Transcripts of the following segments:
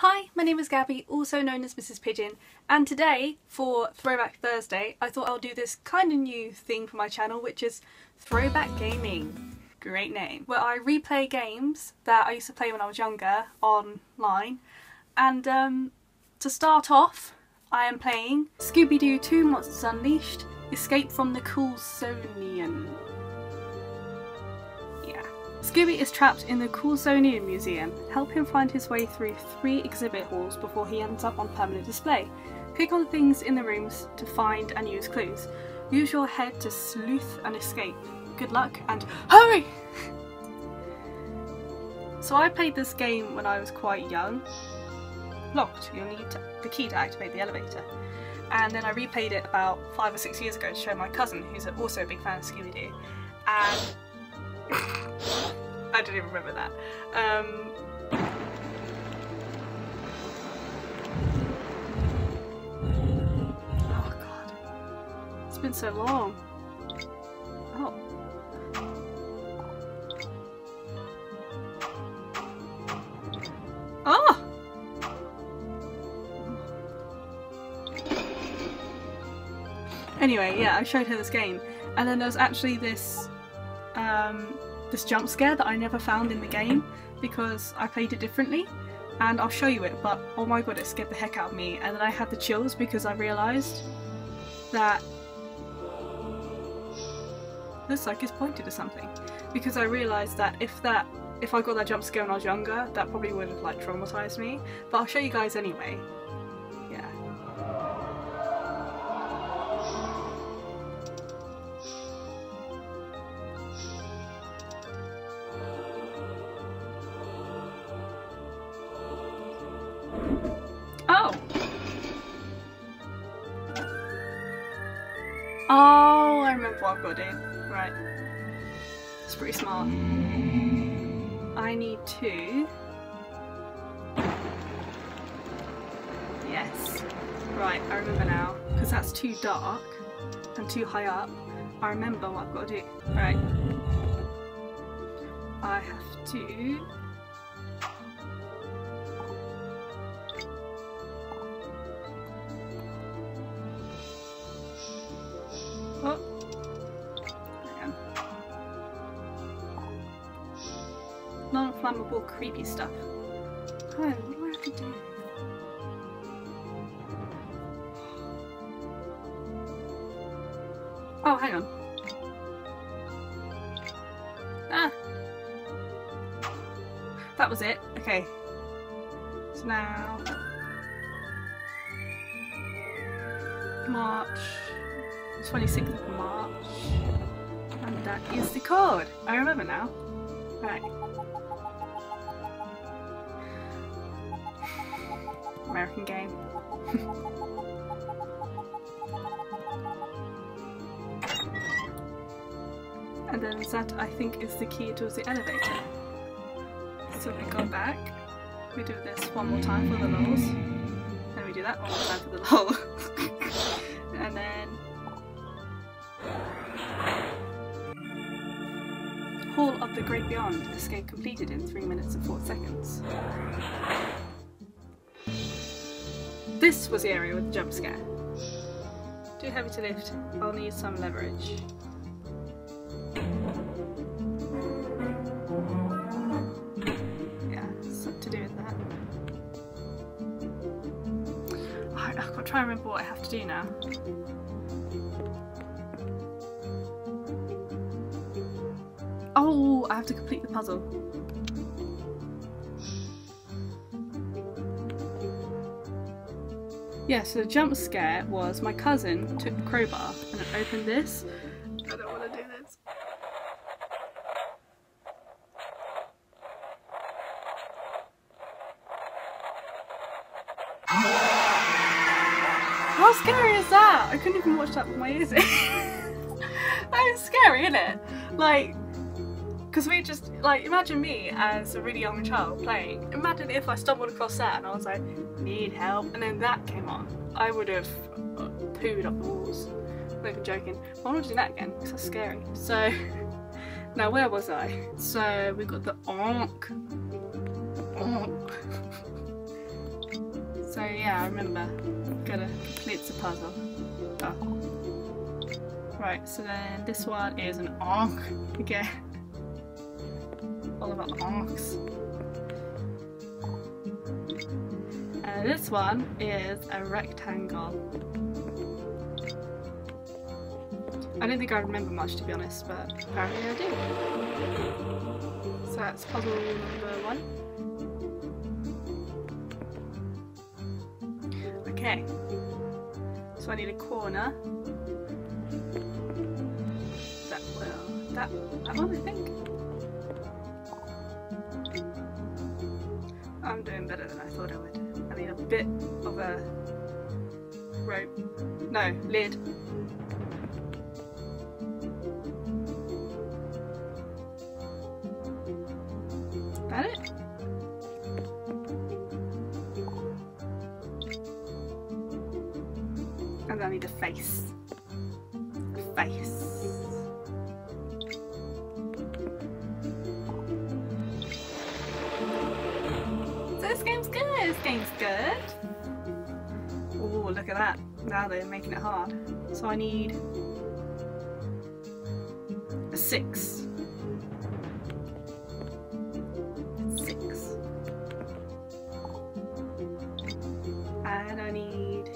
Hi, my name is Gabby, also known as Mrs Pigeon, and today for Throwback Thursday I thought I'll do this kind of new thing for my channel, which is Throwback Gaming, great name, where I replay games that I used to play when I was younger online. And to start off, I am playing Scooby-Doo 2 Monsters Unleashed Escape from the Coolsonian. Scooby is trapped in the Coolsonian Museum. Help him find his way through 3 exhibit halls before he ends up on permanent display. Click on things in the rooms to find and use clues. Use your head to sleuth and escape. Good luck and hurry! So I played this game when I was quite young. Locked, you'll need the key to activate the elevator. And then I replayed it about 5 or 6 years ago to show my cousin, who's also a big fan of Scooby-Doo. And I don't even remember that. Oh god. It's been so long. Oh. Oh! Anyway, yeah, I showed her this game. And then there was actually this this jump scare that I never found in the game because I played it differently, and I'll show you it, but oh my god, it scared the heck out of me. And then I had the chills because I realised that the psych is pointed to something, because I realised that if I got that jump scare when I was younger, that probably would have like traumatised me, but I'll show you guys anyway. Oh, I remember what I've got to do. Right. It's pretty smart. I need to... Yes. Right, I remember now. Because that's too dark and too high up. I remember what I've got to do. Right. I have to... Oh. Non-flammable creepy stuff. Oh, what do I have to do? Oh, hang on. Ah! That was it. Okay. So now... March... 26th of March, and that is the code. I remember now. Right. American game. And then that, I think, is the key towards the elevator. So we go back, we do this one more time for the lulz, then we do that one more time for the lulz, and then Hall of the Great Beyond. Escape completed in 3 minutes and 4 seconds. This was the area with the jump scare. Too heavy to lift. I'll need some leverage. Yeah, something to do with that. Alright, I've got to try and remember what I have to do now. Oh, I have to complete the puzzle. Yeah, so the jump scare was my cousin took the crowbar and it opened this. I don't want to do this. How scary is that? I couldn't even watch that with my ears in. That is scary, isn't it? Like... Because we just, like, imagine me as a really young child playing. Imagine if I stumbled across that and I was like, need help, and then that came on. I would have pooed up the walls. Not even joking. But I'm not doing that again, because that's scary. So, now where was I? So, we got the onk. Onk. So yeah, I remember. Gotta complete the puzzle. Oh. Right, so then this one is an arc again. All about arcs. And this one is a rectangle. I don't think I remember much, to be honest, but apparently I do. So that's puzzle number one. Okay. So I need a corner. That will... that one, I think. I'm doing better than I thought I would. I need a bit of a rope. No, lid. Face. So this game's good. Oh, look at that. Now they're making it hard. So I need a six. And I need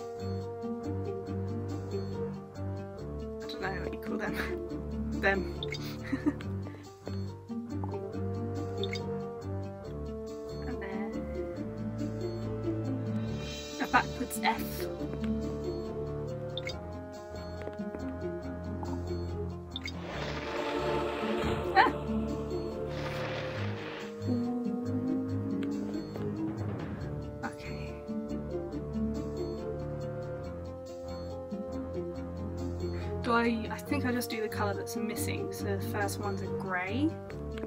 them. And then a backwards F. Ah. Okay. Do I think I just do the colour that's missing, so the first one's a grey,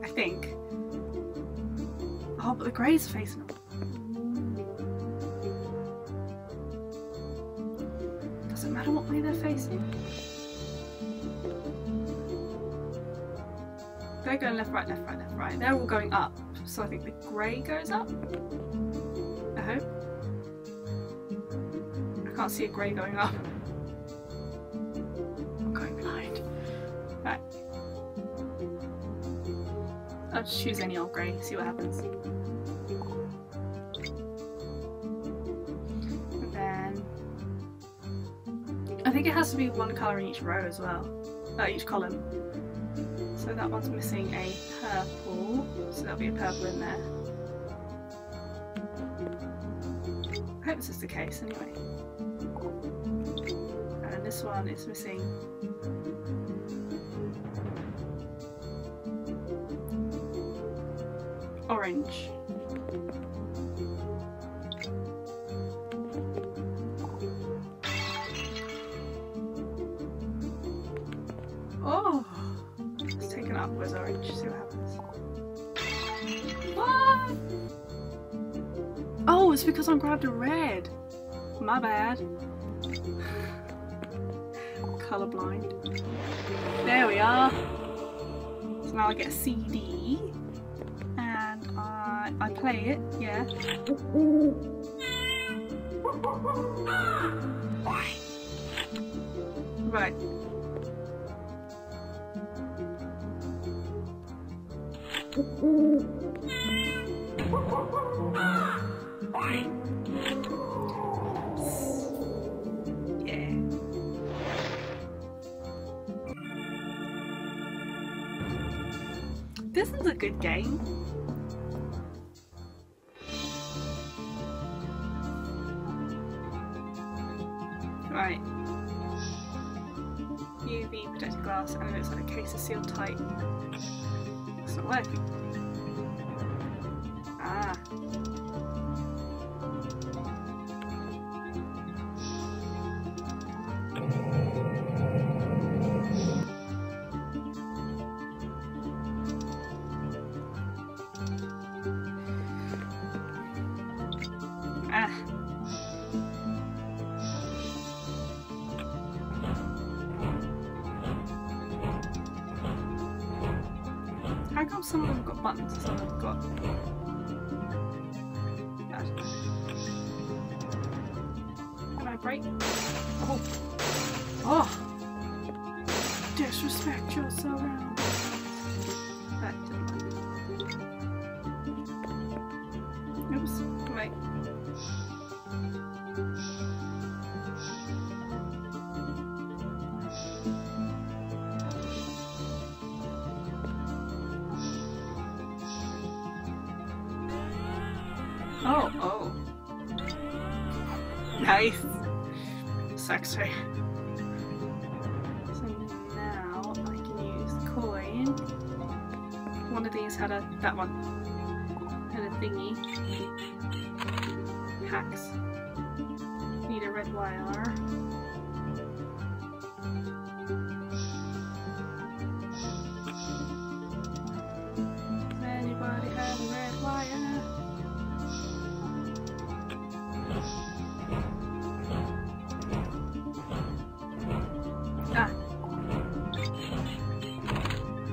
I think. Oh, but the grey's facing up. Doesn't matter what way they're facing. They're going left, right. They're all going up, so I think the grey goes up. I hope. I can't see a grey going up. I'll just choose any old grey, see what happens. And then... I think it has to be one colour in each row as well. Each column. So that one's missing a purple, so there'll be a purple in there. I hope this is the case anyway. And this one is missing... orange. Oh, it's taken upwards orange, see what happens. What? Oh, it's because I grabbed a red. My bad. Colorblind. There we are. So now I get a CD. I play it, yeah. Right. Yeah. This is a good game. Right, UV protected glass, and it looks like a case is sealed tight. It's not working. Ah. How come some of them have got buttons and some of them have got... right? Oh. Oh. Disrespect yourself. That didn't. Oops. Right. Oh, oh. Nice. Sexy. So now I can use coin. One of these had a, that one, had a thingy. Hacks. Need a red wire. Anybody have a red wire?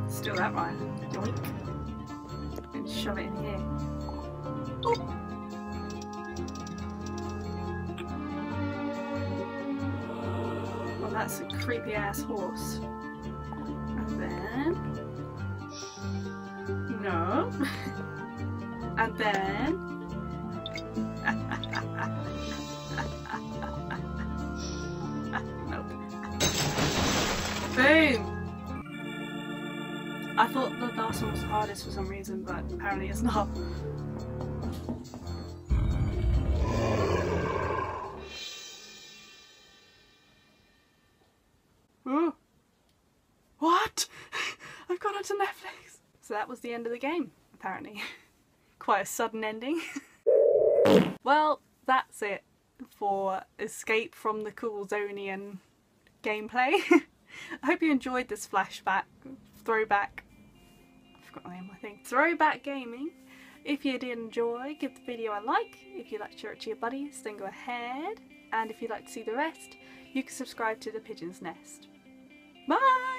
Still that one. Doink. And shove it in here. Oh! Well, that's a creepy ass horse. And then. No. And then. Boom! I thought the last one was hardest for some reason, but apparently it's not. Ooh. What? I've gone onto Netflix! So that was the end of the game, apparently. Quite a sudden ending. Well, that's it for Escape from the Coolsonian gameplay. I hope you enjoyed this flashback, throwback, I forgot the name I think, Throwback Gaming. If you did enjoy, give the video a like. If you'd like to share it to your buddies, then go ahead. And if you'd like to see the rest, you can subscribe to the Pigeon's Nest. Bye!